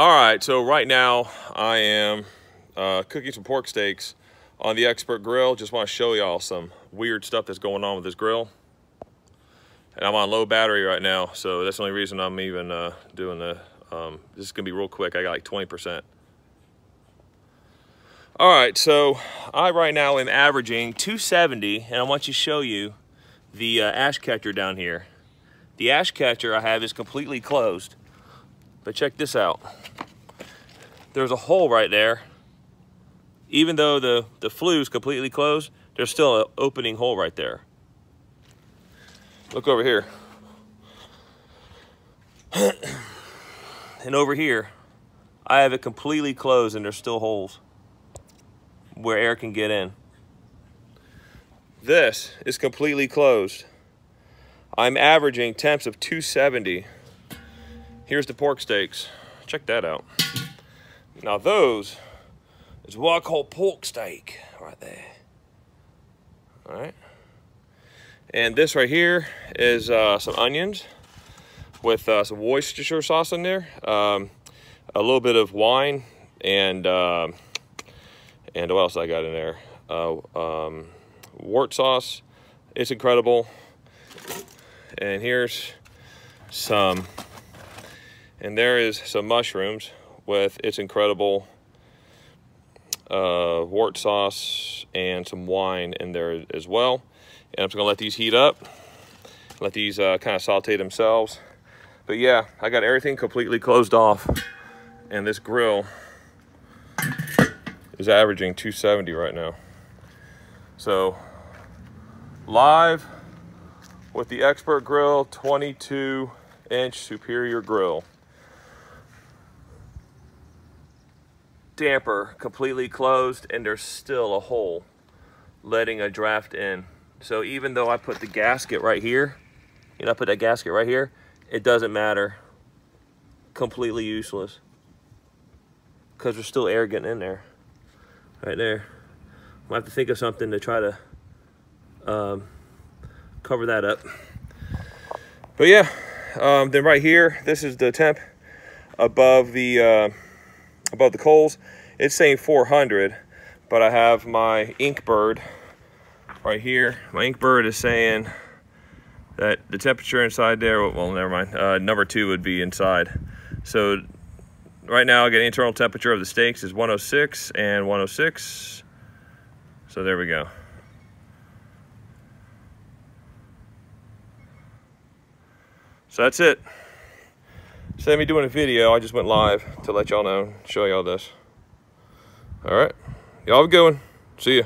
All right, so right now I am cooking some pork steaks on the Expert Grill. Just want to show y'all some weird stuff that's going on with this grill. And I'm on low battery right now, so that's the only reason I'm even doing the, this is gonna be real quick. I got like 20%. All right, so I right now am averaging 270, and I want to show you the ash catcher down here. The ash catcher I have is completely closed, but check this out. There's a hole right there. Even though the flue is completely closed, there's still an opening hole right there. Look over here. And over here, I have it completely closed and there's still holes where air can get in. This is completely closed. I'm averaging temps of 270. Here's the pork steaks. Check that out. Now those is what I call pork steak right there. All right. And this right here is some onions with some Worcestershire sauce in there, a little bit of wine, and what else I got in there? Wort sauce. It's incredible. And here's some, and there is some mushrooms with it's incredible wort sauce and some wine in there as well. And I'm just gonna let these heat up, let these kind of saute themselves. But yeah, I got everything completely closed off, and this grill is averaging 270 right now. So live with the Expert Grill 22-inch Superior Grill. Damper completely closed, and there's still a hole letting a draft in. So even though I put the gasket right here, you know, I put that gasket right here, it doesn't matter. Completely useless. Because there's still air getting in there. Right there. I'll have to think of something to try to cover that up. But yeah, then right here, this is the temp above the coals. It's saying 400, but I have my Inkbird right here. My Inkbird is saying that the temperature inside there, well, never mind. Number two would be inside. So right now I get internal temperature of the steaks is 106 and 106. So there we go. So that's it. Instead of me doing a video, I just went live to let y'all know, show y'all this. All right, y'all have a good one. See ya.